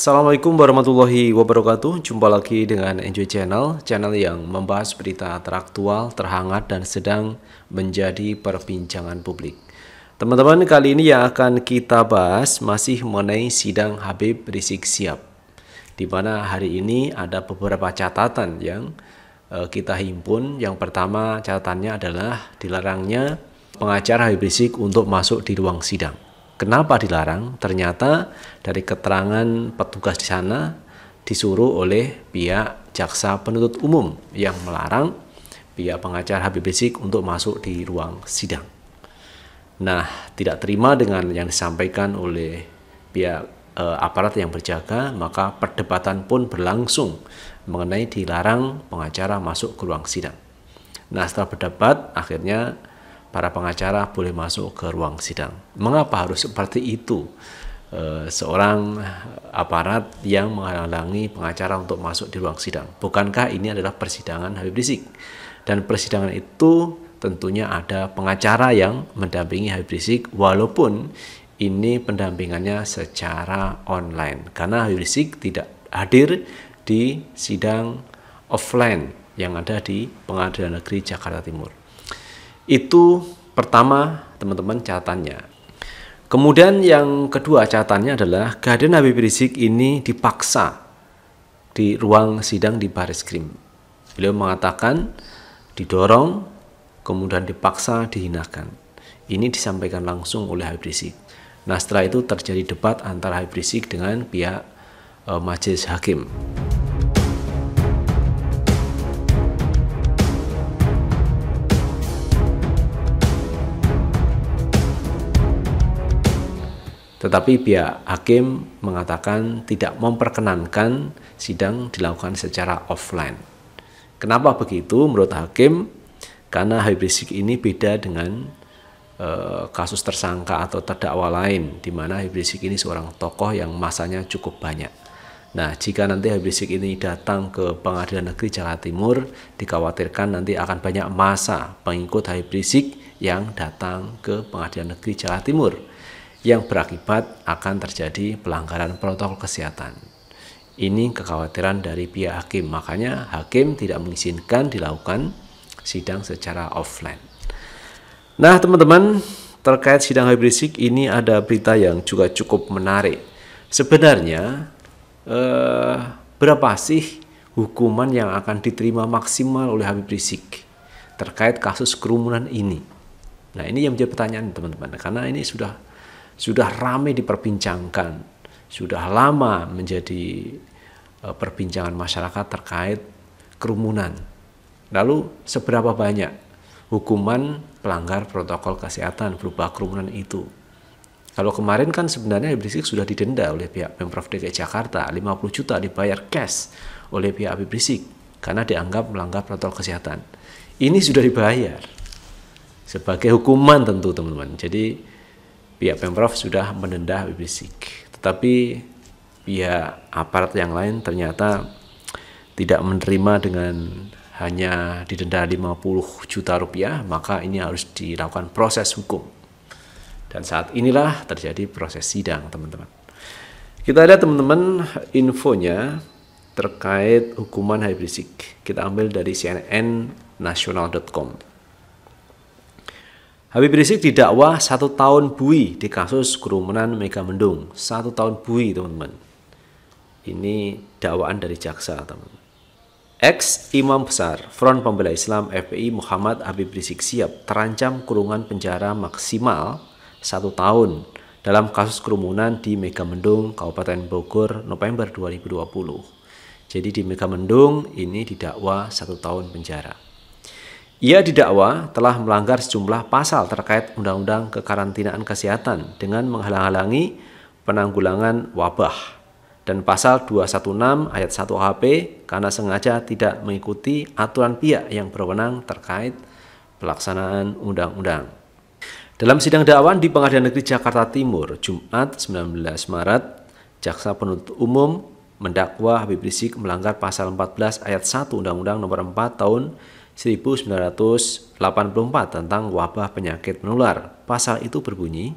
Assalamualaikum warahmatullahi wabarakatuh. Jumpa lagi dengan Enjoy Channel, channel yang membahas berita teraktual, terhangat, dan sedang menjadi perbincangan publik. Teman-teman, kali ini yang akan kita bahas masih mengenai sidang Habib Rizieq Shihab, di mana hari ini ada beberapa catatan yang kita himpun. Yang pertama catatannya adalah dilarangnya pengacara Habib Rizieq untuk masuk di ruang sidang. Kenapa dilarang? Ternyata dari keterangan petugas di sana disuruh oleh pihak jaksa penuntut umum yang melarang pihak pengacara Habib Rizieq untuk masuk di ruang sidang. Nah, tidak terima dengan yang disampaikan oleh pihak aparat yang berjaga, maka perdebatan pun berlangsung mengenai dilarang pengacara masuk ke ruang sidang. Nah, setelah berdebat, akhirnya para pengacara boleh masuk ke ruang sidang. Mengapa harus seperti itu? Seorang aparat yang menghalangi pengacara untuk masuk di ruang sidang. Bukankah ini adalah persidangan Habib Rizieq? Dan persidangan itu tentunya ada pengacara yang mendampingi Habib Rizieq, walaupun ini pendampingannya secara online, karena Habib Rizieq tidak hadir di sidang offline yang ada di Pengadilan Negeri Jakarta Timur. Itu pertama, teman-teman, catatannya. Kemudian yang kedua catatannya adalah kehadiran Habib Rizieq ini dipaksa di ruang sidang di Bareskrim. Beliau mengatakan didorong, kemudian dipaksa, dihinakan. Ini disampaikan langsung oleh Habib Rizieq. Nah, setelah itu terjadi debat antara Habib Rizieq dengan pihak majelis hakim. Tetapi pihak hakim mengatakan tidak memperkenankan sidang dilakukan secara offline. Kenapa begitu menurut hakim? Karena Habib Rizieq ini beda dengan kasus tersangka atau terdakwa lain, di mana Habib Rizieq ini seorang tokoh yang masanya cukup banyak. Nah, jika nanti Habib Rizieq ini datang ke Pengadilan Negeri Jakarta Timur, dikhawatirkan nanti akan banyak massa pengikut Habib Rizieq yang datang ke Pengadilan Negeri Jakarta Timur, yang berakibat akan terjadi pelanggaran protokol kesehatan. Ini kekhawatiran dari pihak hakim, makanya hakim tidak mengizinkan dilakukan sidang secara offline. Nah, teman-teman, terkait sidang Habib Rizieq ini ada berita yang juga cukup menarik. Sebenarnya berapa sih hukuman yang akan diterima maksimal oleh Habib Rizieq terkait kasus kerumunan ini? Nah, ini yang menjadi pertanyaan, teman-teman, karena ini sudah ramai diperbincangkan, sudah lama menjadi perbincangan masyarakat terkait kerumunan. Lalu seberapa banyak hukuman pelanggar protokol kesehatan berupa kerumunan itu? Kalau kemarin kan sebenarnya Habib Rizieq sudah didenda oleh pihak Pemprov DKI Jakarta, 50 juta dibayar cash oleh pihak Habib Rizieq karena dianggap melanggar protokol kesehatan. Ini sudah dibayar sebagai hukuman tentu, teman-teman. Jadi pihak Pemprov sudah mendenda Habib Rizieq, tetapi pihak aparat yang lain ternyata tidak menerima dengan hanya didenda 50 juta rupiah, maka ini harus dilakukan proses hukum. Dan saat inilah terjadi proses sidang, teman-teman. Kita lihat, teman-teman, infonya terkait hukuman Habib Rizieq. Kita ambil dari CNNIndonesia.com. Habib Rizieq didakwa 1 tahun bui di kasus kerumunan Megamendung. 1 tahun bui, teman-teman. Ini dakwaan dari jaksa, teman-teman. Ex-imam besar Front Pembela Islam FPI Muhammad Habib Rizieq Shihab terancam kurungan penjara maksimal 1 tahun dalam kasus kerumunan di Megamendung, Kabupaten Bogor, November 2020. Jadi di Megamendung ini didakwa 1 tahun penjara. Ia didakwa telah melanggar sejumlah pasal terkait Undang-Undang Kekarantinaan Kesehatan dengan menghalang-halangi penanggulangan wabah dan pasal 216 ayat 1 KUHP karena sengaja tidak mengikuti aturan pihak yang berwenang terkait pelaksanaan undang-undang. Dalam sidang dakwaan di Pengadilan Negeri Jakarta Timur, Jumat 19 Maret, Jaksa Penuntut Umum mendakwa Habib Rizieq melanggar pasal 14 ayat 1 Undang-Undang Nomor 4 tahun 1984 tentang wabah penyakit menular. Pasal itu berbunyi,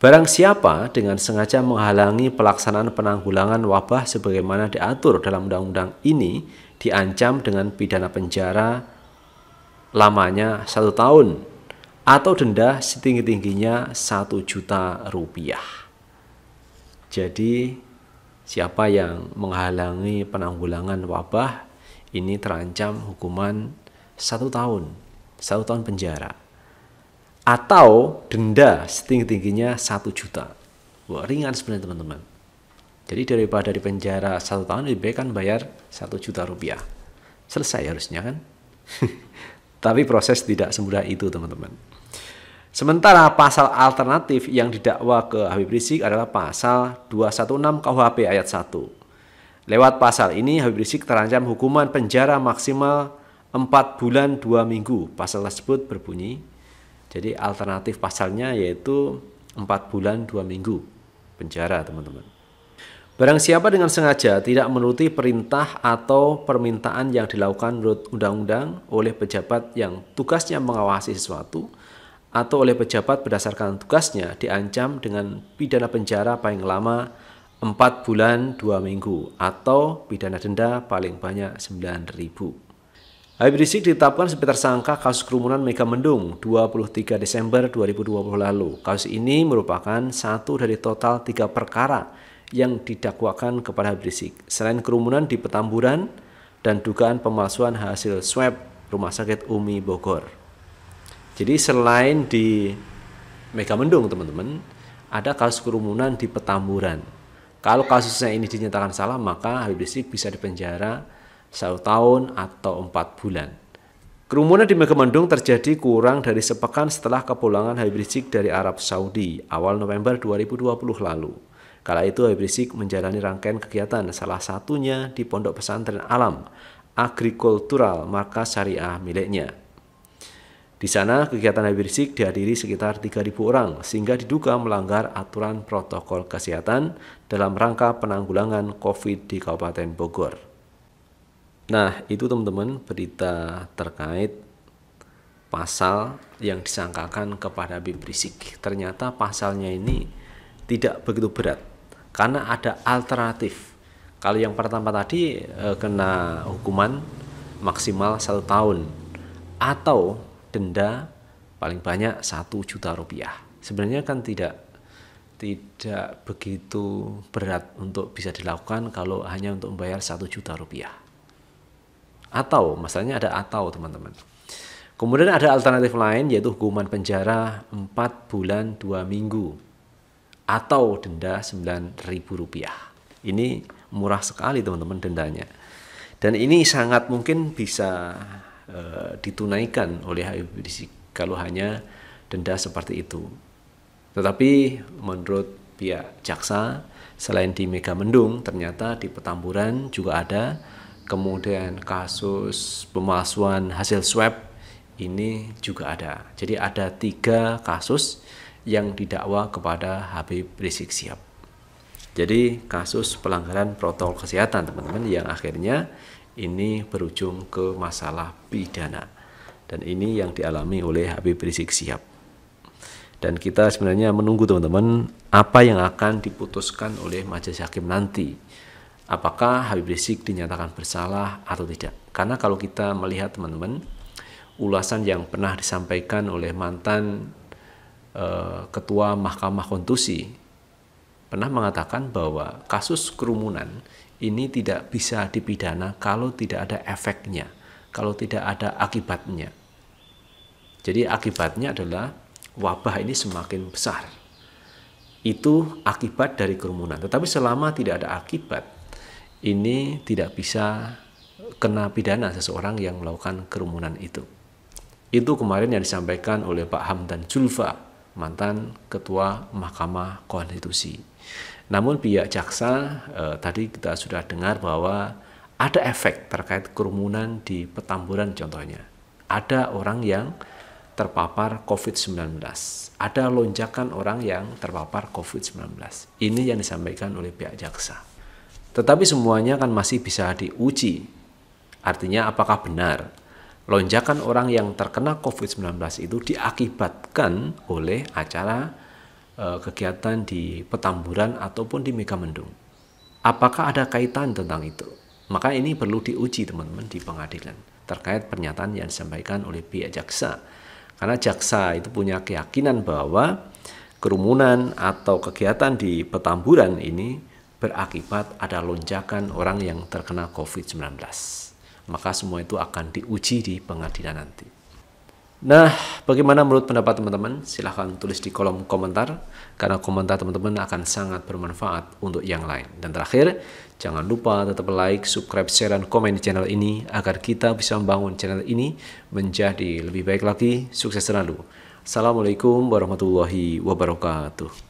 Barang siapa dengan sengaja menghalangi pelaksanaan penanggulangan wabah sebagaimana diatur dalam undang-undang ini diancam dengan pidana penjara lamanya 1 tahun atau denda setinggi-tingginya 1 juta rupiah. Jadi siapa yang menghalangi penanggulangan wabah ini terancam hukuman 1 tahun, 1 tahun penjara, atau denda setinggi-tingginya 1 juta. Wah, ringan sebenarnya teman-teman. Jadi daripada di penjara 1 tahun lebih baik kan bayar 1 juta rupiah. Selesai harusnya kan? Tapi proses tidak semudah itu teman-teman. Sementara pasal alternatif yang didakwa ke Habib Rizieq adalah pasal 216 KUHP ayat 1. Lewat pasal ini Habib Rizieq terancam hukuman penjara maksimal 4 bulan 2 minggu. Pasal tersebut berbunyi, jadi alternatif pasalnya yaitu 4 bulan 2 minggu penjara teman-teman. Barang siapa dengan sengaja tidak menuruti perintah atau permintaan yang dilakukan menurut undang-undang oleh pejabat yang tugasnya mengawasi sesuatu atau oleh pejabat berdasarkan tugasnya diancam dengan pidana penjara paling lama 4 bulan 2 minggu atau pidana denda paling banyak 9.000. Habib Rizieq ditetapkan sebagai tersangka kasus kerumunan Megamendung 23 Desember 2020 lalu. Kasus ini merupakan satu dari total 3 perkara yang didakwakan kepada Habib Rizieq. Selain kerumunan di Petamburan dan dugaan pemalsuan hasil swab Rumah Sakit Umi Bogor. Jadi selain di Megamendung teman-teman, ada kasus kerumunan di Petamburan. Kalau kasusnya ini dinyatakan salah, maka Habib Rizieq bisa dipenjara 1 tahun atau 4 bulan. Kerumunan di Megamendung terjadi kurang dari sepekan setelah kepulangan Habib Rizieq dari Arab Saudi awal November 2020 lalu. Kala itu Habib Rizieq menjalani rangkaian kegiatan, salah satunya di Pondok Pesantren Alam Agrikultural Markas Syariah miliknya. Di sana kegiatan Habib Rizieq dihadiri sekitar 3.000 orang sehingga diduga melanggar aturan protokol kesehatan dalam rangka penanggulangan COVID di Kabupaten Bogor. Nah, itu teman-teman berita terkait pasal yang disangkakan kepada Habib Rizieq. Ternyata pasalnya ini tidak begitu berat karena ada alternatif. Kalau yang pertama tadi kena hukuman maksimal 1 tahun atau denda paling banyak 1 juta rupiah. Sebenarnya kan tidak begitu berat untuk bisa dilakukan kalau hanya untuk membayar 1 juta rupiah. Atau, masalahnya ada atau teman-teman. Kemudian ada alternatif lain yaitu hukuman penjara 4 bulan 2 minggu atau denda 9.000 rupiah. Ini murah sekali teman-teman dendanya. Dan ini sangat mungkin bisa ditunaikan oleh Habib Rizieq kalau hanya denda seperti itu. Tetapi menurut pihak jaksa, selain di Megamendung ternyata di Petamburan juga ada. Kemudian kasus pemalsuan hasil swab ini juga ada. Jadi ada 3 kasus yang didakwa kepada Habib Rizieq Shihab. Jadi kasus pelanggaran protokol kesehatan teman-teman yang akhirnya ini berujung ke masalah pidana. Dan ini yang dialami oleh Habib Rizieq Shihab. Dan kita sebenarnya menunggu teman-teman apa yang akan diputuskan oleh majelis hakim nanti. Apakah Habib Rizieq dinyatakan bersalah atau tidak? Karena kalau kita melihat teman-teman, ulasan yang pernah disampaikan oleh mantan Ketua Mahkamah Konstitusi pernah mengatakan bahwa kasus kerumunan ini tidak bisa dipidana kalau tidak ada efeknya, kalau tidak ada akibatnya. Jadi akibatnya adalah wabah ini semakin besar. Itu akibat dari kerumunan. Tetapi selama tidak ada akibat, ini tidak bisa kena pidana seseorang yang melakukan kerumunan itu. Itu kemarin yang disampaikan oleh Pak Hamdan Zulfa, mantan Ketua Mahkamah Konstitusi. Namun pihak jaksa tadi kita sudah dengar bahwa ada efek terkait kerumunan di Petamburan contohnya. Ada orang yang terpapar COVID-19. Ada lonjakan orang yang terpapar COVID-19. Ini yang disampaikan oleh pihak jaksa. Tetapi semuanya kan masih bisa diuji. Artinya apakah benar lonjakan orang yang terkena COVID-19 itu diakibatkan oleh acara kegiatan di Petamburan ataupun di Megamendung. Apakah ada kaitan tentang itu? Maka ini perlu diuji teman-teman di pengadilan terkait pernyataan yang disampaikan oleh pihak jaksa. Karena jaksa itu punya keyakinan bahwa kerumunan atau kegiatan di Petamburan ini berakibat ada lonjakan orang yang terkena COVID-19. Maka semua itu akan diuji di pengadilan nanti. Nah, bagaimana menurut pendapat teman-teman? Silahkan tulis di kolom komentar, karena komentar teman-teman akan sangat bermanfaat untuk yang lain. Dan terakhir, jangan lupa tetap like, subscribe, share, dan komen di channel ini, agar kita bisa membangun channel ini menjadi lebih baik lagi. Sukses selalu. Assalamualaikum warahmatullahi wabarakatuh.